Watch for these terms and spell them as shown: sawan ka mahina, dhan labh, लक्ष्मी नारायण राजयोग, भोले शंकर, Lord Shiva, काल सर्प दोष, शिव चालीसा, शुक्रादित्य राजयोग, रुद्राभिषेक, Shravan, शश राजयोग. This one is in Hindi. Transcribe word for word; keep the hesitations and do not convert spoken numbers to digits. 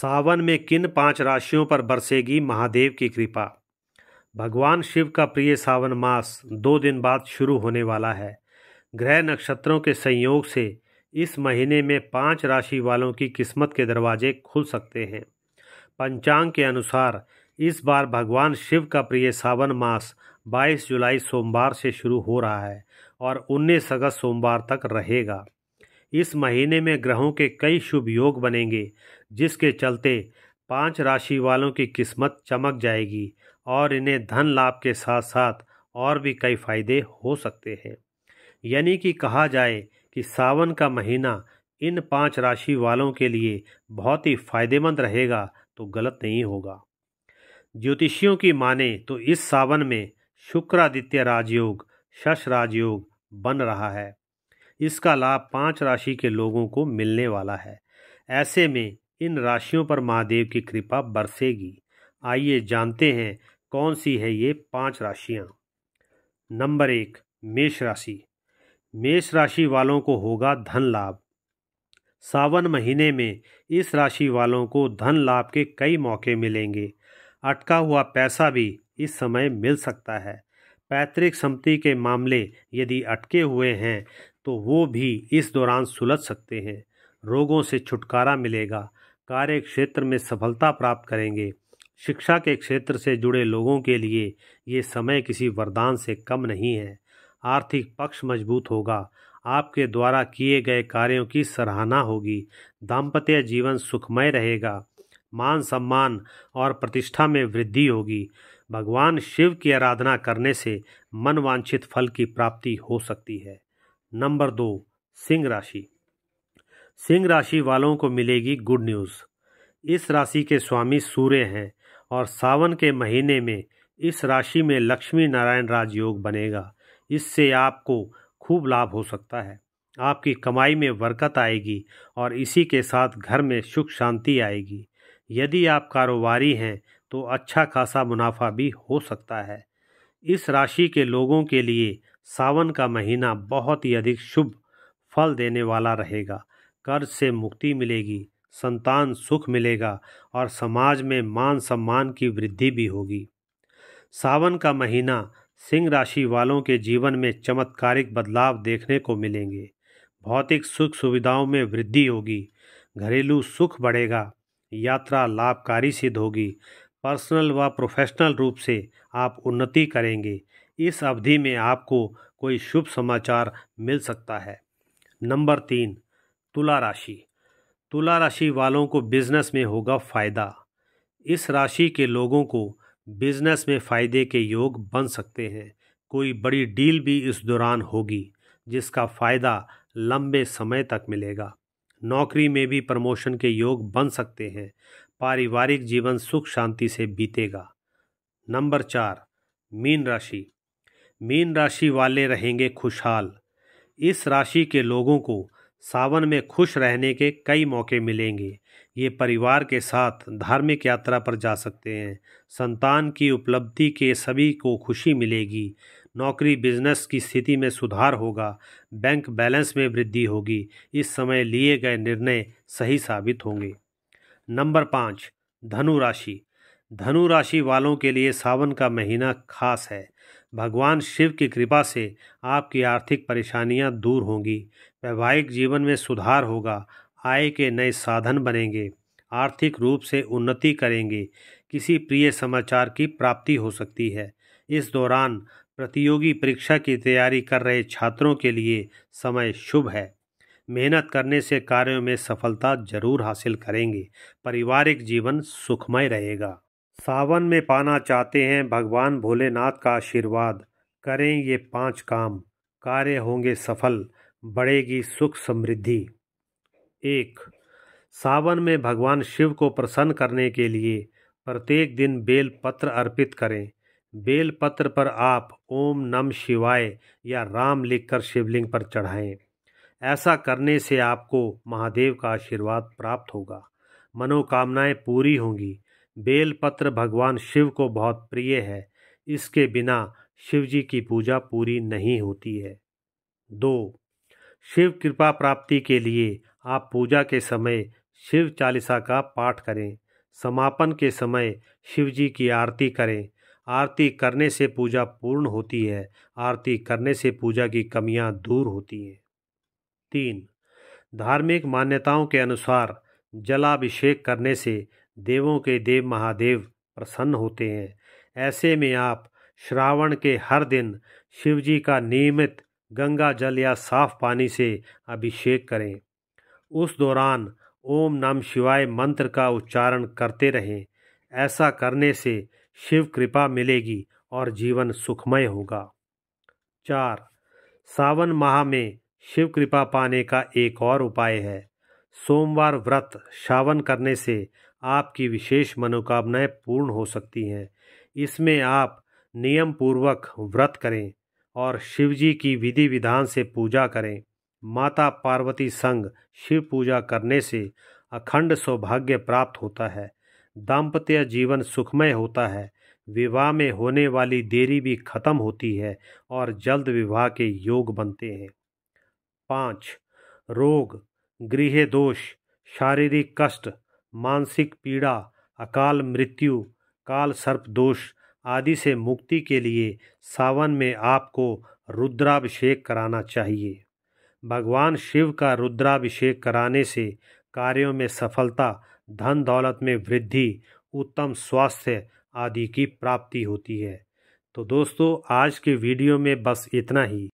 सावन में किन पांच राशियों पर बरसेगी महादेव की कृपा। भगवान शिव का प्रिय सावन मास दो दिन बाद शुरू होने वाला है। ग्रह नक्षत्रों के संयोग से इस महीने में पांच राशि वालों की किस्मत के दरवाजे खुल सकते हैं। पंचांग के अनुसार इस बार भगवान शिव का प्रिय सावन मास बाईस जुलाई सोमवार से शुरू हो रहा है और उन्नीस अगस्त सोमवार तक रहेगा। इस महीने में ग्रहों के कई शुभ योग बनेंगे, जिसके चलते पांच राशि वालों की किस्मत चमक जाएगी और इन्हें धन लाभ के साथ साथ और भी कई फायदे हो सकते हैं। यानी कि कहा जाए कि सावन का महीना इन पांच राशि वालों के लिए बहुत ही फायदेमंद रहेगा, तो गलत नहीं होगा। ज्योतिषियों की माने तो इस सावन में शुक्रादित्य राजयोग, शश राजयोग बन रहा है। इसका लाभ पांच राशि के लोगों को मिलने वाला है। ऐसे में इन राशियों पर महादेव की कृपा बरसेगी। आइए जानते हैं कौन सी है ये पांच राशियां। नंबर एक, मेष राशि। मेष राशि वालों को होगा धन लाभ। सावन महीने में इस राशि वालों को धन लाभ के कई मौके मिलेंगे। अटका हुआ पैसा भी इस समय मिल सकता है। पैतृक संपत्ति के मामले यदि अटके हुए हैं तो वो भी इस दौरान सुलझ सकते हैं। रोगों से छुटकारा मिलेगा। कार्य क्षेत्र में सफलता प्राप्त करेंगे। शिक्षा के क्षेत्र से जुड़े लोगों के लिए ये समय किसी वरदान से कम नहीं है। आर्थिक पक्ष मजबूत होगा। आपके द्वारा किए गए कार्यों की सराहना होगी। दाम्पत्य जीवन सुखमय रहेगा। मान सम्मान और प्रतिष्ठा में वृद्धि होगी। भगवान शिव की आराधना करने से मनवांछित फल की प्राप्ति हो सकती है। नंबर दो, सिंह राशि। सिंह राशि वालों को मिलेगी गुड न्यूज़। इस राशि के स्वामी सूर्य हैं और सावन के महीने में इस राशि में लक्ष्मी नारायण राजयोग बनेगा। इससे आपको खूब लाभ हो सकता है। आपकी कमाई में बरकत आएगी और इसी के साथ घर में सुख शांति आएगी। यदि आप कारोबारी हैं तो अच्छा खासा मुनाफा भी हो सकता है। इस राशि के लोगों के लिए सावन का महीना बहुत ही अधिक शुभ फल देने वाला रहेगा। कर्ज से मुक्ति मिलेगी। संतान सुख मिलेगा और समाज में मान सम्मान की वृद्धि भी होगी। सावन का महीना सिंह राशि वालों के जीवन में चमत्कारिक बदलाव देखने को मिलेंगे। भौतिक सुख सुविधाओं में वृद्धि होगी। घरेलू सुख बढ़ेगा। यात्रा लाभकारी सिद्ध होगी। पर्सनल व प्रोफेशनल रूप से आप उन्नति करेंगे। इस अवधि में आपको कोई शुभ समाचार मिल सकता है। नंबर तीन, तुला राशि। तुला राशि वालों को बिजनेस में होगा फायदा। इस राशि के लोगों को बिजनेस में फायदे के योग बन सकते हैं। कोई बड़ी डील भी इस दौरान होगी, जिसका फायदा लंबे समय तक मिलेगा। नौकरी में भी प्रमोशन के योग बन सकते हैं। पारिवारिक जीवन सुख शांति से बीतेगा। नंबर चार, मीन राशि। मीन राशि वाले रहेंगे खुशहाल। इस राशि के लोगों को सावन में खुश रहने के कई मौके मिलेंगे। ये परिवार के साथ धार्मिक यात्रा पर जा सकते हैं। संतान की उपलब्धि के सभी को खुशी मिलेगी। नौकरी बिजनेस की स्थिति में सुधार होगा। बैंक बैलेंस में वृद्धि होगी। इस समय लिए गए निर्णय सही साबित होंगे। नंबर पाँच, धनु राशि। धनु राशि वालों के लिए सावन का महीना खास है। भगवान शिव की कृपा से आपकी आर्थिक परेशानियां दूर होंगी। वैवाहिक जीवन में सुधार होगा। आय के नए साधन बनेंगे। आर्थिक रूप से उन्नति करेंगे। किसी प्रिय समाचार की प्राप्ति हो सकती है। इस दौरान प्रतियोगी परीक्षा की तैयारी कर रहे छात्रों के लिए समय शुभ है। मेहनत करने से कार्यों में सफलता जरूर हासिल करेंगे। पारिवारिक जीवन सुखमय रहेगा। सावन में पाना चाहते हैं भगवान भोलेनाथ का आशीर्वाद। करें ये पांच काम, कार्य होंगे सफल, बढ़ेगी सुख समृद्धि। एक, सावन में भगवान शिव को प्रसन्न करने के लिए प्रत्येक दिन बेल पत्र अर्पित करें। बेल पत्र पर आप ओम नम शिवाय या राम लिखकर शिवलिंग पर चढ़ाएं। ऐसा करने से आपको महादेव का आशीर्वाद प्राप्त होगा। मनोकामनाएं पूरी होंगी। बेल पत्र भगवान शिव को बहुत प्रिय है। इसके बिना शिवजी की पूजा पूरी नहीं होती है। दो, शिव कृपा प्राप्ति के लिए आप पूजा के समय शिव चालीसा का पाठ करें। समापन के समय शिव जी की आरती करें। आरती करने से पूजा पूर्ण होती है। आरती करने से पूजा की कमियां दूर होती हैं। तीन, धार्मिक मान्यताओं के अनुसार जलाभिषेक करने से देवों के देव महादेव प्रसन्न होते हैं। ऐसे में आप श्रावण के हर दिन शिव जी का नियमित गंगा जल या साफ पानी से अभिषेक करें। उस दौरान ओम नमः शिवाय मंत्र का उच्चारण करते रहें। ऐसा करने से शिव कृपा मिलेगी और जीवन सुखमय होगा। चार, सावन माह में शिव कृपा पाने का एक और उपाय है। सोमवार व्रत श्रावण करने से आपकी विशेष मनोकामनाएं पूर्ण हो सकती हैं। इसमें आप नियम पूर्वक व्रत करें और शिव जी की विधि विधान से पूजा करें। माता पार्वती संग शिव पूजा करने से अखंड सौभाग्य प्राप्त होता है। दाम्पत्य जीवन सुखमय होता है। विवाह में होने वाली देरी भी खत्म होती है और जल्द विवाह के योग बनते हैं। पाँच, रोग, गृह दोष, शारीरिक कष्ट, मानसिक पीड़ा, अकाल मृत्यु, काल सर्प दोष आदि से मुक्ति के लिए सावन में आपको रुद्राभिषेक कराना चाहिए। भगवान शिव का रुद्राभिषेक कराने से कार्यों में सफलता, धन दौलत में वृद्धि, उत्तम स्वास्थ्य आदि की प्राप्ति होती है। तो दोस्तों, आज के वीडियो में बस इतना ही।